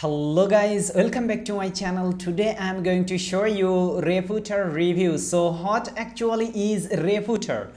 Hello guys, welcome back to my channel. Today I'm going to show you Reputor review. So what actually is Reputor?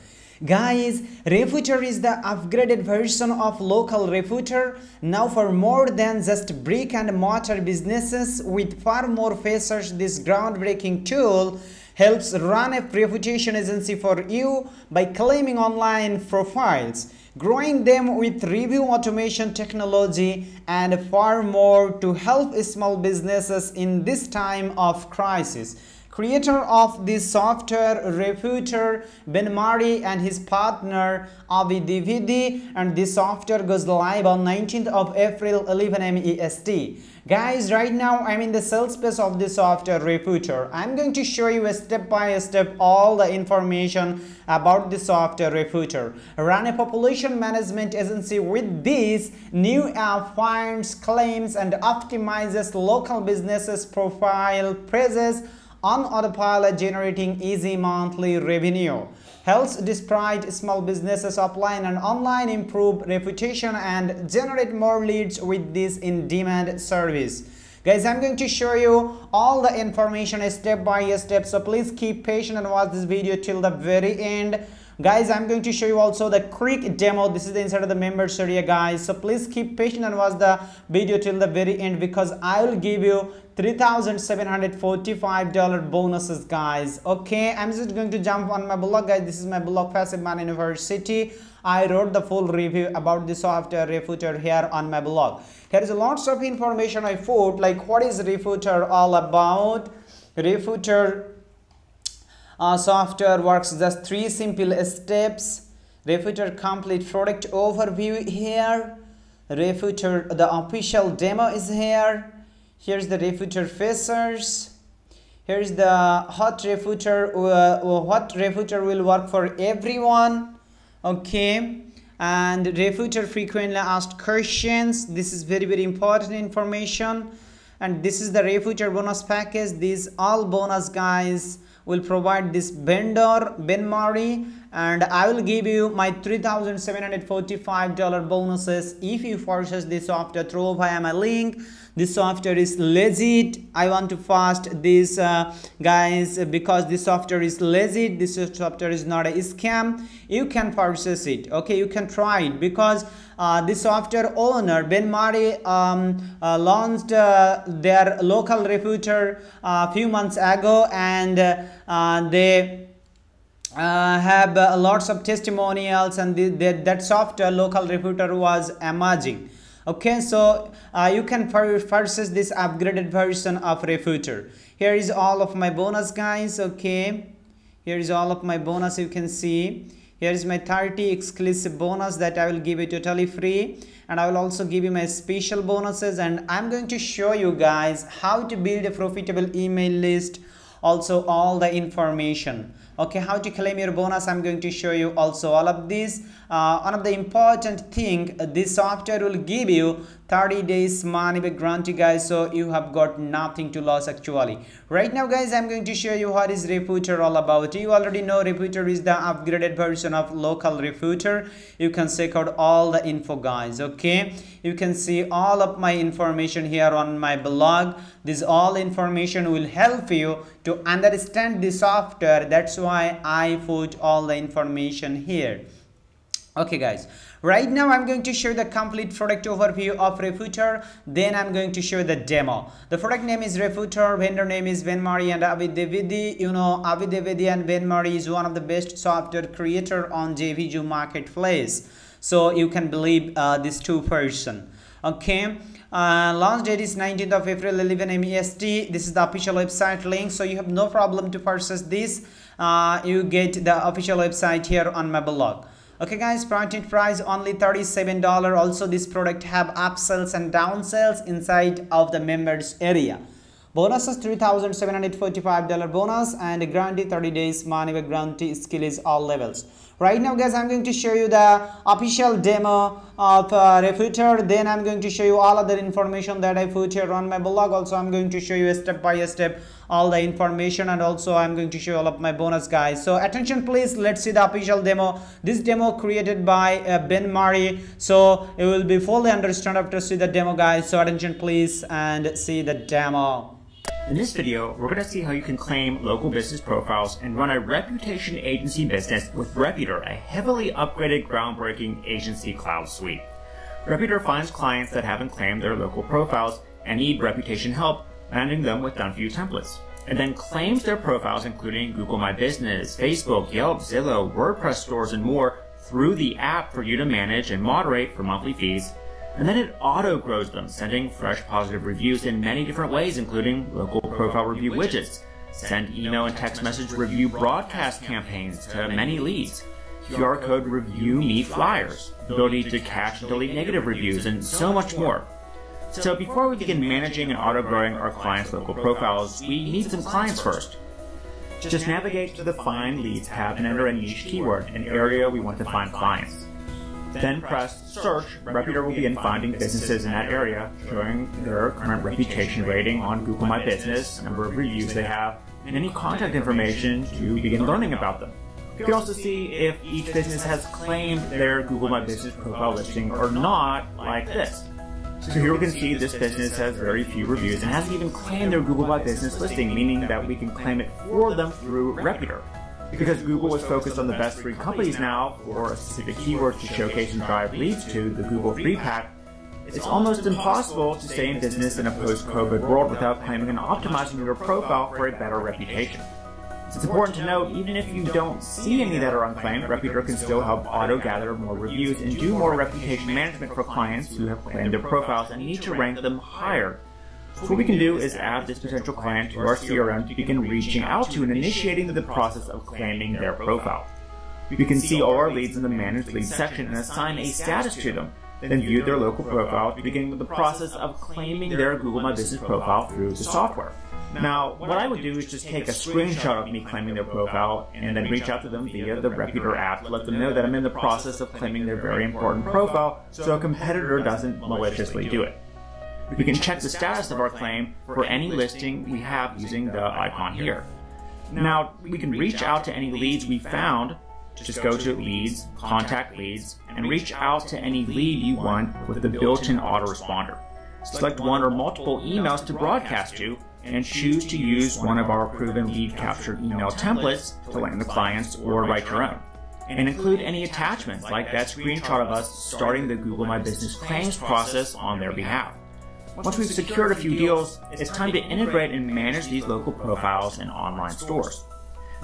Guys, Reputor is the upgraded version of local Reputor, now for more than just brick and mortar businesses. With far more features, this groundbreaking tool helps run a reputation agency for you by claiming online profiles, growing them with review automation technology, and far more to help small businesses in this time of crisis. Creator of this software, Reputor, Ben Murray, and his partner Abhi Dwivedi, and this software goes live on 19th of April 11 AM EST. Guys, right now I'm in the sales page of the software Reputor. I'm going to show you a step-by-step all the information about the software Reputor. Run a population management agency with this new app, finds, claims, and optimizes local businesses profile pages on autopilot, generating easy monthly revenue. Helps desperate small businesses offline and online improve reputation and generate more leads with this in-demand service. Guys, I'm going to show you all the information step by step, so please keep patient and watch this video till the very end. Guys, I'm going to show you also the quick demo. This is the inside of the members area, guys, so please keep patient and watch the video till the very end, because I will give you $3,745 bonuses, guys. Okay, I'm just going to jump on my blog, guys. This is my blog, Passive Money University. I wrote the full review about the software Reputor here on my blog. There is lots of information I put, like what is Reputor all about. Reputor software works just three simple steps. Reputor complete product overview here. Reputor the official demo is here. Here's the Reputor features. Here's the what Reputor will work for everyone. Okay, and Reputor frequently asked questions. This is very, very important information. And this is the Reputor bonus package. These all bonus, guys, will provide this vendor Ben Murray, and I will give you my $3,745 bonuses if you purchase this software through via my link. This software is legit. I want to fast this, guys, because this software is legit. This software is not a scam. You can purchase it, okay? You can try it, because the software owner Ben Murray launched their local Reputor a few months ago, and they have lots of testimonials, and that software local Reputor was amazing. Okay, so you can purchase this upgraded version of Reputor. Here is all of my bonus, guys. Okay, here is all of my bonus. You can see here is my 30 exclusive bonus that I will give you totally free, and I will also give you my special bonuses. And I'm going to show you guys how to build a profitable email list, also all the information, okay, how to claim your bonus. I'm going to show you also all of this. One of the important thing, this software will give you 30 days money back guarantee, guys, so you have got nothing to lose actually. Right now, guys, I'm going to show you what is Reputor all about. You already know Reputor is the upgraded version of local Reputor. You can check out all the info, guys. Okay, you can see all of my information here on my blog. This all information will help you to understand the software. That's why I put all the information here. Okay, guys, right now I'm going to show the complete product overview of Reputor, then I'm going to show the demo. The product name is Reputor, vendor name is Ben Murray and Abhi Dwivedi. You know, Abhi Dwivedi and Ben Murray is one of the best software creator on JVZoo marketplace, so you can believe these two person. Okay, launch date is 19th of April 11 AM EST. This is the official website link, so you have no problem to purchase this. You get the official website here on my blog. Okay, guys, product price only $37. Also, this product have upsells and downsells inside of the members area. Bonuses, $3,745 bonus, and a guarantee 30 days money back guarantee, skill is all levels. Right now, guys, I'm going to show you the official demo of Reputor. Then I'm going to show you all other information that I featured on my blog. Also, I'm going to show you step by step all the information, and also I'm going to show all of my bonus, guys. So attention, please. Let's see the official demo. This demo created by Ben Murray. So it will be fully understood after see the demo, guys. So attention, please, and see the demo. In this video, we're going to see how you can claim local business profiles and run a reputation agency business with Reputor, a heavily upgraded, groundbreaking agency cloud suite. Reputor finds clients that haven't claimed their local profiles and need reputation help, landing them with done for you templates. It then claims their profiles, including Google My Business, Facebook, Yelp, Zillow, WordPress stores, and more, through the app for you to manage and moderate for monthly fees. And then it auto-grows them, sending fresh positive reviews in many different ways, including local profile review widgets, send email and text message review broadcast campaigns to many leads, QR code review me flyers, ability to cache and delete negative reviews, and so much more. So before we begin managing and auto-growing our clients' local profiles, we need some clients first. Just navigate to the Find Leads tab and enter a niche keyword, an area we want to find clients. Then press Search. Reputor will begin finding businesses in that area, showing their current reputation rating on Google My Business, number of reviews they have, and any contact information to begin learning about them. You can also see if each business has claimed their Google My Business profile listing or not, like this. So here we can see this business has very few reviews and hasn't even claimed their Google My Business listing, meaning that we can claim it for them through Reputor. Because Google was focused on the best 3 companies now for a specific keyword to showcase and drive leads to the Google 3-pack, it's almost impossible to stay in business in a post-COVID world without claiming and optimizing your profile for a better reputation. It's important to note, even if you don't see any that are unclaimed, Reputor can still help auto-gather more reviews and do more reputation management for clients who have claimed their profiles and need to rank them higher. So what we can do is add this potential client to our CRM to begin reaching out to and initiating the process of claiming their profile. We can see all our leads in the Manage Leads section and assign a status to them, then view their local profile to begin with the process of claiming their Google My Business profile through the software. Now, what I would do is just take a screenshot of me claiming their profile and then reach out to them via the Reputor app to let them know that I'm in the process of claiming their very important profile so a competitor doesn't maliciously do it. We can check the status of our claim for any listing we have using the icon here. Now, we can reach out to any leads we found. Just go to Leads, Contact Leads, and reach out to any lead you want with the built-in autoresponder. Select one or multiple emails to broadcast to, and choose to use one of our proven lead capture email templates to land the clients or write your own. And include any attachments like that screenshot of us starting the Google My Business claims process on their behalf. Once we've secured a few deals, it's time to integrate and manage these local profiles and online stores.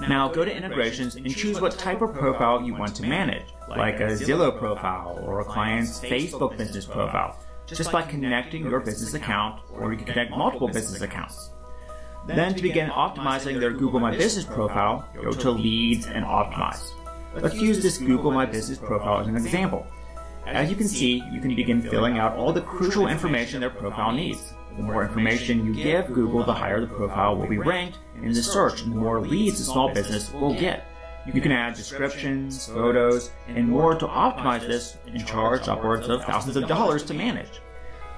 Now go to Integrations and choose what type of profile you want to manage, like a Zillow profile or a client's Facebook business profile, just by connecting your business account, or you can connect multiple business accounts. Then to begin optimizing their Google My Business profile, go to Leads and Optimize. Let's use this Google My Business profile as an example. As you can see, you can begin filling out all the crucial information their profile needs. The more information you give Google, the higher the profile will be ranked in the search, and the more leads a small business will get. You can add descriptions, photos, and more to optimize this and charge upwards of thousands of dollars to manage.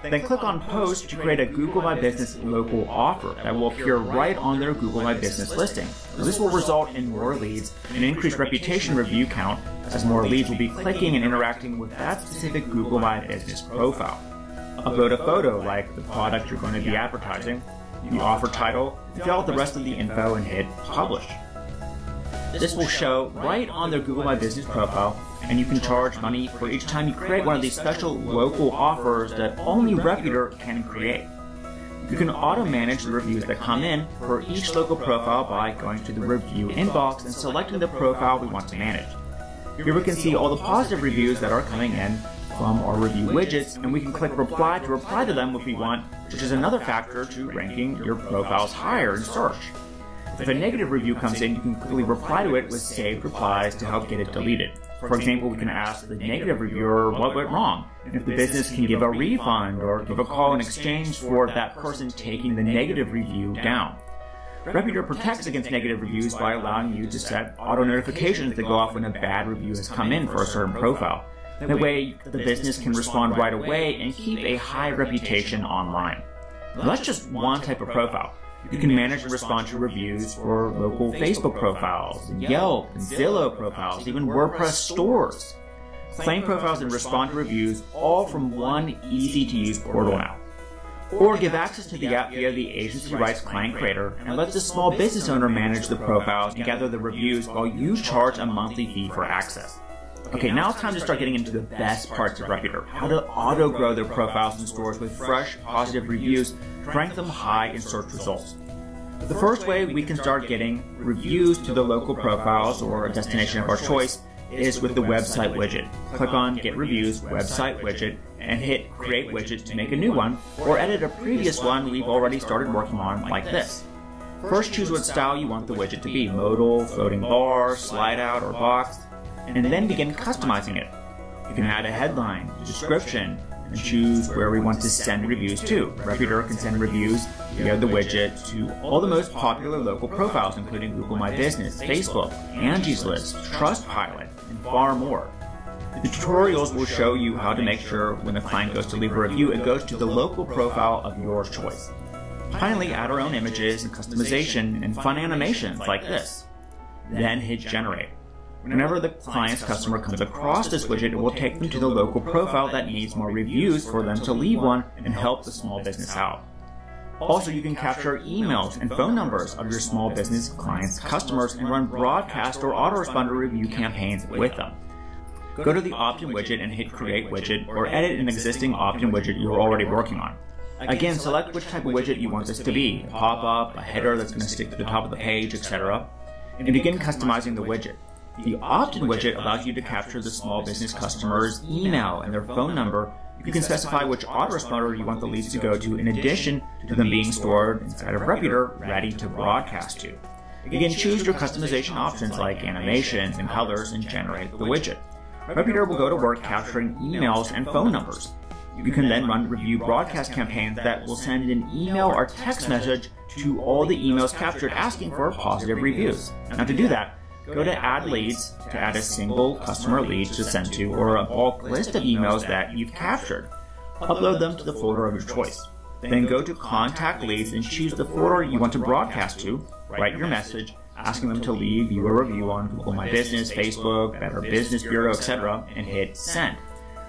Then click on Post to create a Google My Business local offer that will appear right on their Google My Business listing. This will result in more leads and an increased reputation review count, as more leads will be clicking and interacting with that specific Google My Business profile. Upload a photo like the product you're going to be advertising, the offer title, fill out the rest of the info, and hit Publish. This will show right on their Google My Business profile, and you can charge money for each time you create one of these special local offers that only Reputor can create. You can auto-manage the reviews that come in for each local profile by going to the review inbox and selecting the profile we want to manage. Here we can see all the positive reviews that are coming in from our review widgets, and we can click Reply to reply to them if we want, which is another factor to ranking your profiles higher in search. If a negative review comes in, you can quickly reply to it with saved replies to help get it deleted. For example, we can ask the negative reviewer what went wrong, and if the business can give a refund or give a call in exchange for that person taking the negative review down. Reputor protects against negative reviews by allowing you to set auto notifications that go off when a bad review has come in for a certain profile. That way, the business can respond right away and keep a high reputation online. But that's just one type of profile. You can manage and respond to reviews for local Facebook profiles, and Yelp, and Zillow profiles, even WordPress stores. Claim profiles and respond to reviews, all from one easy-to-use portal now. Or give access to the app via the agency rights client creator and let the small business owner manage the profiles and gather the reviews while you charge a monthly fee for access. Okay, now it's time to start getting into the best parts of Reputor, how to auto-grow their profiles and stores with fresh, positive reviews to rank them high in search results. The first way we can start getting reviews to the local profiles or a destination of our choice is with the website widget. Click on Get Reviews, Website Widget, and hit Create Widget to make a new one, or edit a previous one we've already started working on like this. First, choose what style you want the widget to be, modal, floating bar, slide out, or box, and then begin customizing it. You can add a headline, description, and choose where we want to send reviews to. Reputor can send reviews via the widget to all the most popular local profiles, including Google My Business, Facebook, Angie's List, Trustpilot, and far more. The tutorials will show you how to make sure when the client goes to leave a review, it goes to the local profile of your choice. Finally, add our own images and customization and fun animations like this. Then hit Generate. Whenever the client's customer comes across this widget, it will take them to the local profile that needs more reviews for them to leave one and help the small business out. Also, you can capture emails and phone numbers of your small business client's customers and run broadcast or autoresponder review campaigns with them. Go to the opt-in widget and hit Create Widget or edit an existing opt-in widget you're already working on. Again, select which type of widget you want this to be, a pop-up, a header that's going to stick to the top of the page, etc., and begin customizing the widget. The opt-in widget allows you to capture the small business customer's email and their phone number. You can specify which autoresponder you want the leads to go to in addition to them being stored inside of Reputor ready to broadcast to. Again, choose your customization options like animations and colors and generate the widget. Reputor will go to work capturing emails and phone numbers. You can then run review broadcast campaigns that will send an email or text message to all the emails captured asking for positive reviews. Now to do that, go to Add Leads to add a single customer lead to send to or a bulk list of emails that you've captured. Upload them to the folder of your choice. Then go to Contact Leads and choose the folder you want to broadcast to, write your message, asking them to leave you a review on Google My Business, Facebook, Better Business Bureau, etc., and hit Send.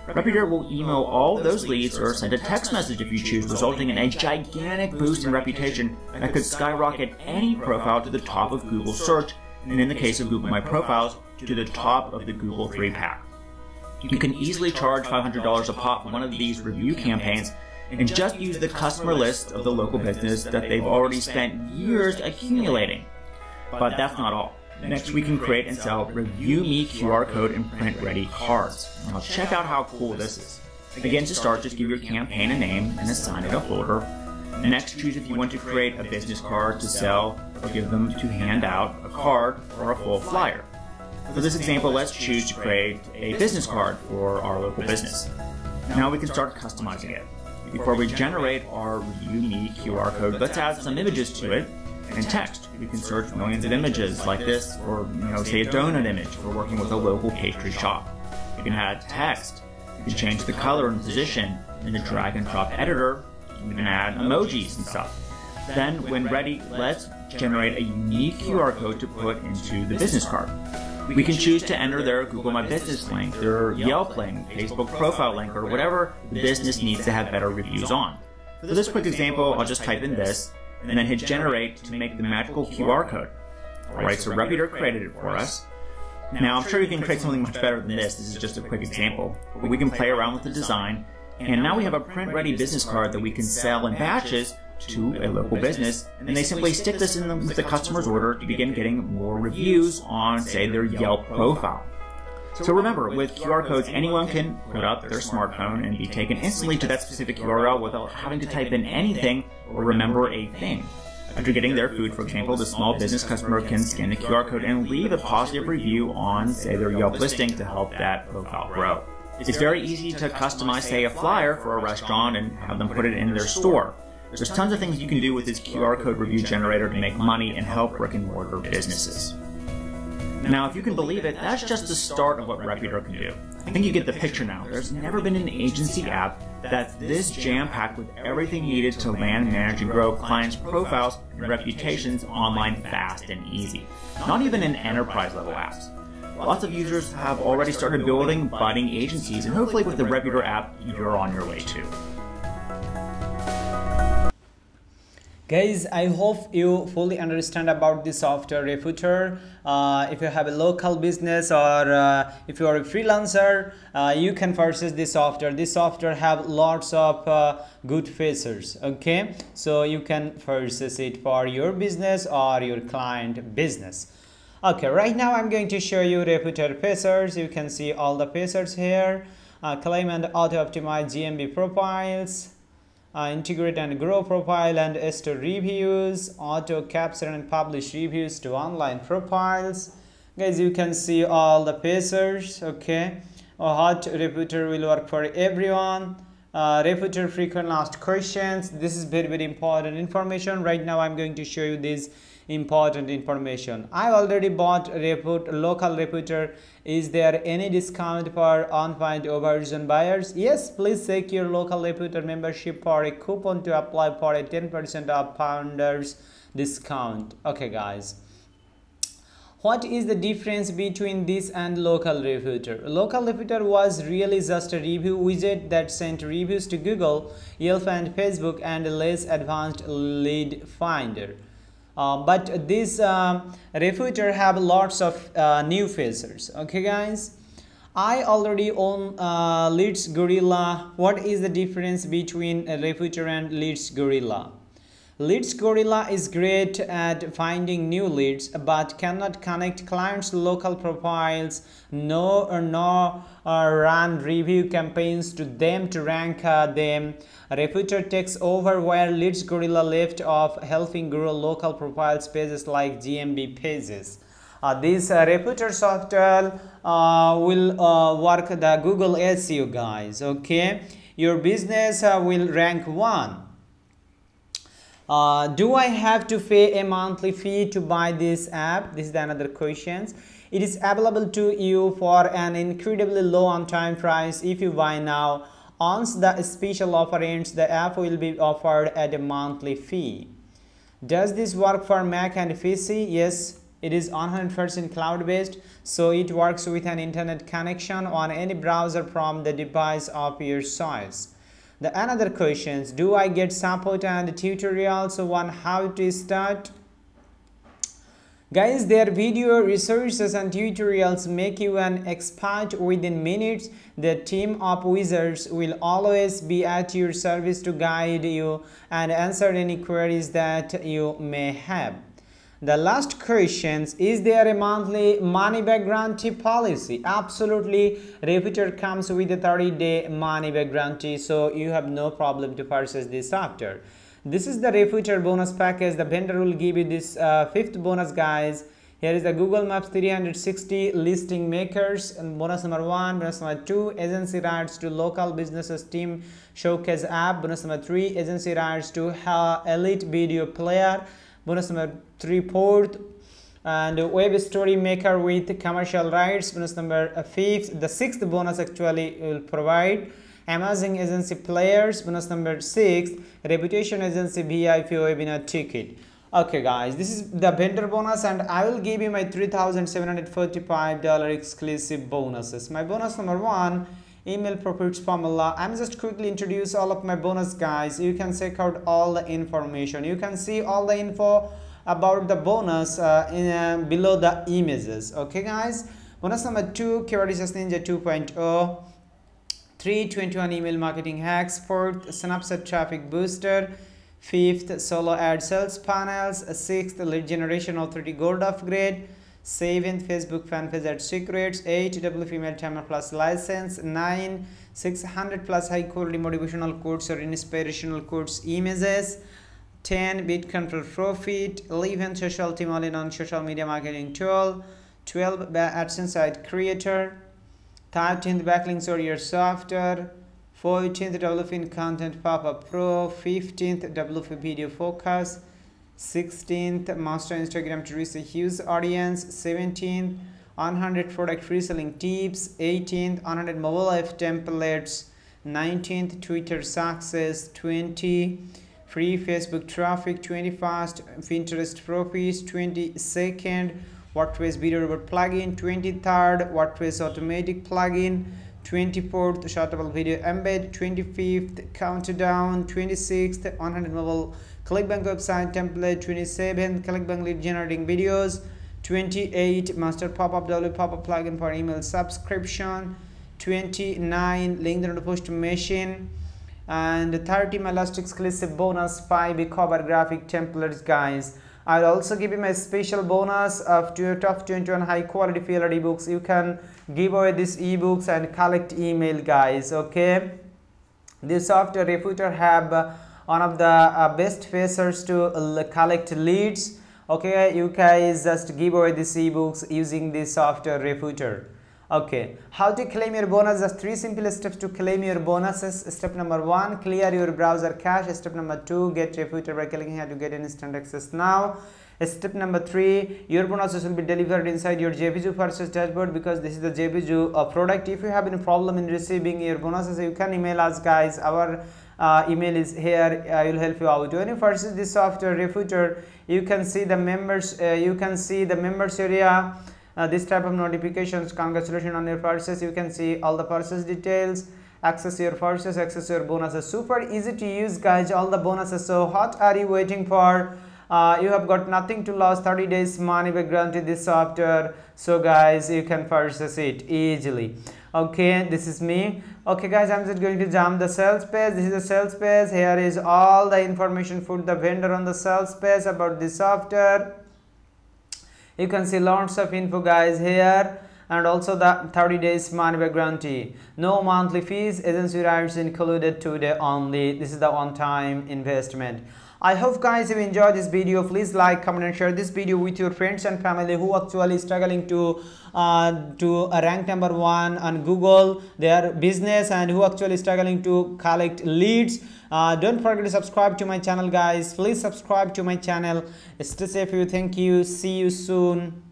Reputor will email all those leads or send a text message if you choose, resulting in a gigantic boost in reputation that could skyrocket any profile to the top of Google search, and in the case of Google My Profiles, to the top of the Google 3-pack. You can easily charge $500 a pop for one of these review campaigns and just use the customer list of the local business that they've already spent years accumulating. But that's not all. Next, we can create and sell Review Me QR code and print-ready cards. Now check out how cool this is. Again, to start, just give your campaign a name and assign it a folder. Next, choose if you want to create a business card to sell or give them to hand out, a card, or a full flyer. For this example, let's choose to create a business card for our local business. Now we can start customizing it. Before we generate our Review Me QR code, let's add some images to it and text. We can search millions of images like this, or say a donut image if we're working with a local pastry shop. You can add text, you can change the color and position in the drag and drop editor, you can add emojis and stuff. Then, when ready, let's generate a unique QR code to put into the business card. We can choose to enter their Google My Business link, their Yelp link, Facebook profile link, or whatever the business needs to have better reviews on. For this quick example, I'll just type in this, and then hit Generate to make the magical QR code. Alright, so Reputor created it for us. Now, I'm sure you can create something much better than this. This is just a quick example. But we can play around with the design, and now we have a print-ready business card that we can sell in batches to a local business, and they simply stick this in with the customer's order to begin getting more reviews on, say, their Yelp profile. So remember, with QR codes, anyone can put up their smartphone and be taken instantly to that specific URL without having to type in anything or remember a thing. After getting their food, for example, the small business customer can scan the QR code and leave a positive review on, say, their Yelp listing to help that profile grow. It's very easy to customize, say, a flyer for a restaurant and have them put it in their store. There's tons of things you can do with this QR code review generator to make money and help brick and mortar businesses. Now, if you can believe it, that's just the start of what Reputor can do. I think you get the picture now. There's never been an agency app that's this jam-packed with everything needed to land, manage, and grow clients' profiles and reputations online fast and easy. Not even in enterprise-level apps. Lots of users have already started building, budding agencies, and hopefully with the Reputor app, you're on your way too. Guys, I hope you fully understand about the software Reputor. If you have a local business or if you are a freelancer, you can purchase this software. This software have lots of good features, okay? So you can purchase it for your business or your client business. Okay, right now I'm going to show you Reputor features. You can see all the features here. Claim and auto-optimize GMB profiles. Integrate and grow profile and store reviews, auto capture and publish reviews to online profiles. Guys, you can see all the features, okay? Hot Reputor will work for everyone. Reputor frequent asked questions. This is very, very important information. Right now I'm going to show you this important information. I already bought local Reputor. Is there any discount for unfund overseas buyers? Yes, please check your local Reputor membership for a coupon to apply for a 10% of founders discount. Okay guys, what is the difference between this and local Reputor? Local Reputor was really just a review widget that sent reviews to Google, Yelp and Facebook, and a less advanced lead finder. But this Reputor have lots of new features. Okay guys, I already own Leads Gorilla. What is the difference between Reputor and Leads Gorilla? Leads Gorilla is great at finding new leads but cannot connect clients to local profiles, nor run review campaigns to them to rank them. Reputor takes over where Leads Gorilla left off, helping grow local profiles pages like GMB pages. This Reputor software will work the Google SEO, guys. Okay, your business will rank one. Do I have to pay a monthly fee to buy this app? This is another question. It is available to you for an incredibly low on-time price if you buy now. Once the special offer ends, the app will be offered at a monthly fee. Does this work for Mac and PC? Yes, it is 100% cloud-based, so it works with an internet connection on any browser from the device of your choice. The another questions, do I get support and tutorials on how to start? Guys, their video resources and tutorials make you an expert within minutes. The team of wizards will always be at your service to guide you and answer any queries that you may have. The last question, is there a monthly money back guarantee policy? Absolutely, Reputor comes with a 30-day money back guarantee, so you have no problem to purchase this after. This is the Reputor bonus package. The vendor will give you this fifth bonus, guys. Here is the Google Maps 360 listing makers, and bonus number 1, bonus number 2, agency rights to local businesses team showcase app, bonus number 3, agency rights to elite video player, bonus number 3/4, and web story maker with commercial rights, bonus number 5th. The 6th bonus actually will provide amazing agency players, bonus number 6, reputation agency VIP webinar ticket. Okay guys, this is the vendor bonus, and I will give you my $3,745 exclusive bonuses. My bonus number 1, email profits formula. I'm just quickly introduce all of my bonus, guys. You can check out all the information. You can see all the info about the bonus below the images. Okay guys, bonus number 2, Kubernetes Ninja 2.0, 321 email marketing hacks, 4th Snapchat traffic booster, 5th solo ad sales panels, 6th lead generation authority gold upgrade, 7th Facebook fan wizard secrets, 8 double female timer plus license, 9 600+ high quality motivational quotes or inspirational quotes images, 10 bid control profit, 11 social team all in on social media marketing tool, 12 AdSense site creator, 13 backlinks or your software, 14th developing content pop-up pro, 15th developing video focus, 16th master Instagram to reach a huge audience, 17th 100 product reselling tips, 18th 100 mobile app templates, 19th Twitter success, 20 free Facebook traffic, 21st Pinterest profits, 22nd WordPress video robot plugin, 23rd WordPress automatic plugin, 24th shoutable video embed, 25th countdown, 26th 100 mobile Clickbank website template, 27th Clickbank lead generating videos, 28th master pop-up w pop-up plugin for email subscription, 29 LinkedIn to push to machine, and 30 my last exclusive bonus 5 cover graphic templates, guys. I'll also give you my special bonus of your top 21 high quality filler ebooks. You can give away these ebooks and collect email, guys. Okay, this software Reputor have one of the best factors to collect leads. Okay, you guys just give away these ebooks using this software Reputor. Okay, how to claim your bonus? Just three simple steps to claim your bonuses. Step number 1, clear your browser cache. Step number 2, get Reputor by clicking here to get instant access now. Step number 3, your bonuses will be delivered inside your JVZoo purchase dashboard, because this is the JVZoo product. If you have any problem in receiving your bonuses, you can email us, guys. Our email is here. I will help you out. When you purchase this software Reputor, you can see the members. You can see the members area. This type of notifications, congratulations on your purchase. You can see all the purchase details, access your purchase, access your bonuses. Super easy to use, guys, all the bonuses. So what are you waiting for? You have got nothing to lose. 30 days money back guarantee this software. So guys, you can purchase it easily. Okay, this is me. Okay guys, I'm just going to jump the sales page. This is the sales page. Here is all the information for the vendor on the sales page about this software. You can see lots of info, guys, here, and also the 30 days money back guarantee, no monthly fees, agency rates included today only. This is the one-time investment. I hope guys you enjoyed this video. Please like, comment and share this video with your friends and family who actually struggling to rank number 1 on Google their business, and who actually struggling to collect leads. Don't forget to subscribe to my channel, guys. Please subscribe to my channel. Stay safe. Thank you. See you soon.